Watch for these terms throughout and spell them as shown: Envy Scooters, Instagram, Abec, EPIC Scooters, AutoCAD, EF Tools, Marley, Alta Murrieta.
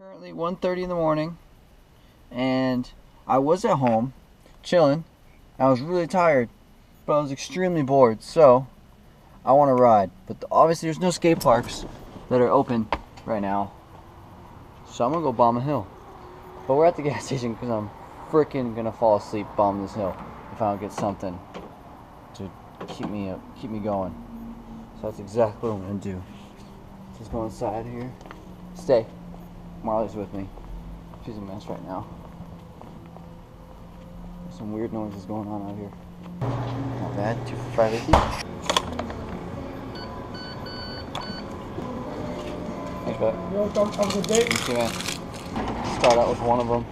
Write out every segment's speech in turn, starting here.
Currently 1:30 in the morning, and I was at home chilling. I was really tired, but I was extremely bored, so I want to ride. But obviously there's no skate parks that are open right now, so I'm gonna go bomb a hill. But we're at the gas station because I'm freaking gonna fall asleep bombing this hill if I don't get something to keep me up, keep me going. So that's exactly what I'm gonna do. Just go inside here. Stay. Marley's with me. She's a mess right now. There's some weird noises going on out here. Not bad. 2 for 5.50. Thanks, bud. Welcome to the day. Thank you, man. Start out with one of them.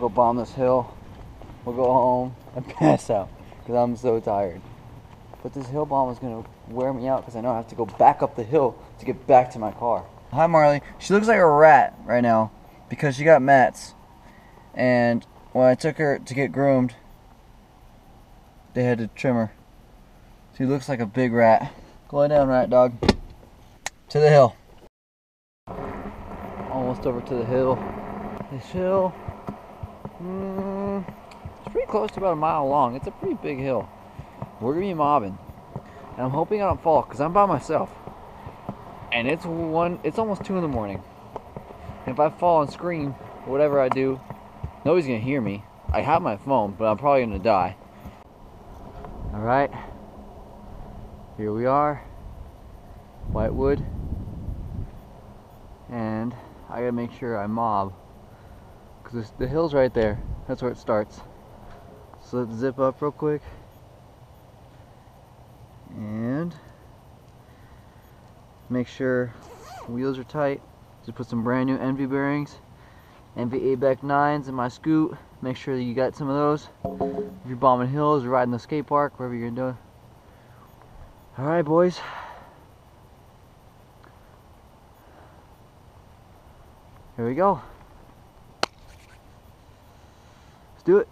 Go bomb this hill. We'll go home and pass out because I'm so tired. But this hill bomb is going to wear me out because I know I have to go back up the hill to get back to my car. Hi, Marley. She looks like a rat right now because she got mats. And when I took her to get groomed, they had to trim her. She looks like a big rat. Go lay down, rat dog. To the hill. Almost over to the hill. This hill, it's pretty close to about a mile long. It's a pretty big hill. We're gonna be mobbing. And I'm hoping I don't fall because I'm by myself. And it's almost 2 in the morning. And if I fall and scream, whatever I do, nobody's gonna hear me. I have my phone, but I'm probably gonna die. All right, here we are, Whitewood. And I gotta make sure I mob, because the hill's right there. That's where it starts. So let's zip up real quick. And make sure wheels are tight. Just put some brand new Envy bearings, Envy Abec 9s in my scoot. Make sure that you got some of those. If you're bombing hills or riding the skate park, wherever you're doing. All right, boys. Here we go. Let's do it.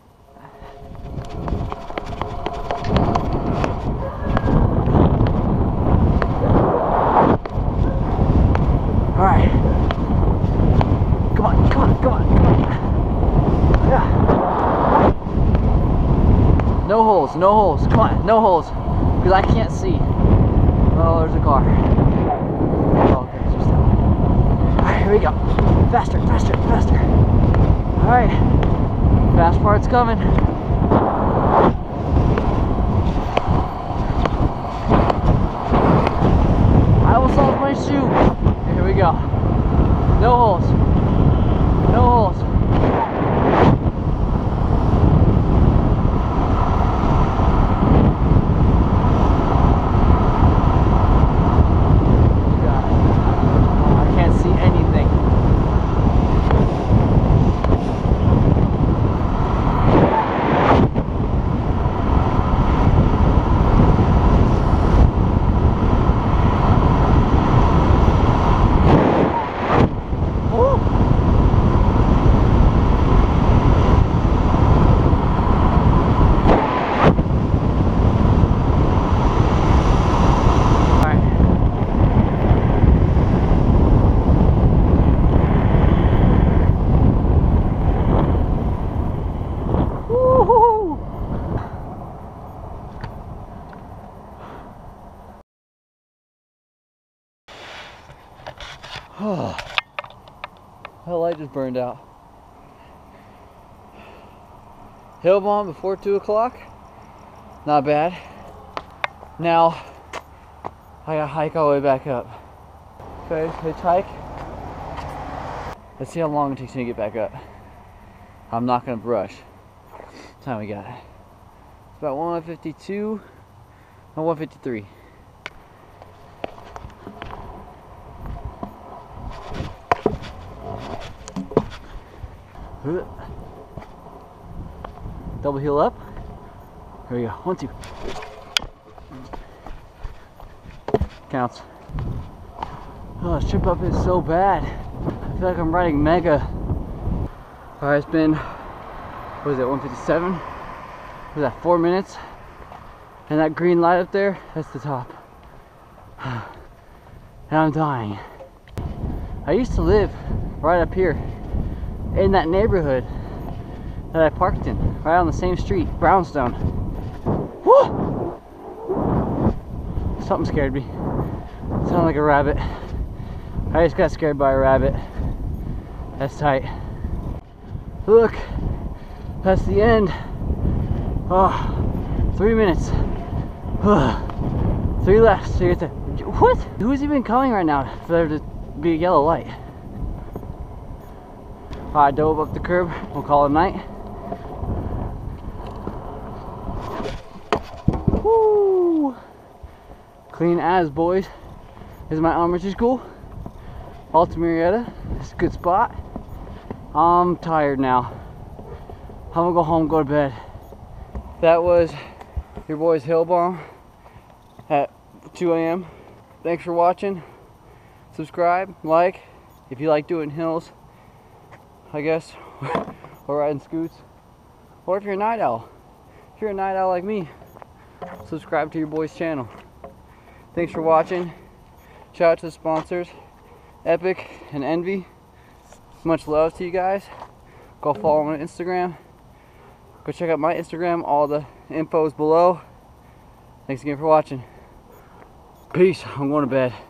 No holes, no holes, come on, no holes, because I can't see. Oh, there's a car. Oh, okay, there's that one. All right, here we go. Faster, faster, faster. All right, fast part's coming. I almost lost my shoe. Here we go. No holes, no holes. Oh, that light just burned out. Hill bomb before 2 o'clock. Not bad. Now I gotta hike all the way back up. Okay, hitchhike. Let's see how long it takes me to get back up. I'm not gonna brush. What time we got? It's about 1:52 or 1:53. Double heel up. Here we go. 1, 2. Counts. Oh, this trip up is so bad. I feel like I'm riding mega. Alright, it's been, what is it, 1:57? What is that, 4 minutes? And that green light up there, that's the top. And I'm dying. I I used to live right up here in that neighborhood that I parked in, right on the same street, Brownstone. Woo! Something scared me. It sounded like a rabbit. I just got scared by a rabbit. That's tight. Look, that's the end. Oh, 3 minutes. Oh, 3 left to get there. What? Who's even calling right now for there to be a yellow light? I dove up the curb. We'll call it night. Woo! Clean as, boys. This is my elementary school, Alta Murrieta. It's a good spot. I'm tired now. I'm gonna go home, go to bed. That was your boys Hill Bomb at 2 a.m. Thanks for watching. Subscribe, like, if you like doing hills, I guess, or riding scoots, or if you're a night owl. If you're a night owl like me, subscribe to your boy's channel. Thanks for watching. Shout out to the sponsors, EPIC and Envy. Much love to you guys. Go follow them on Instagram. Go check out my Instagram. All the info's below. Thanks again for watching. Peace. I'm going to bed.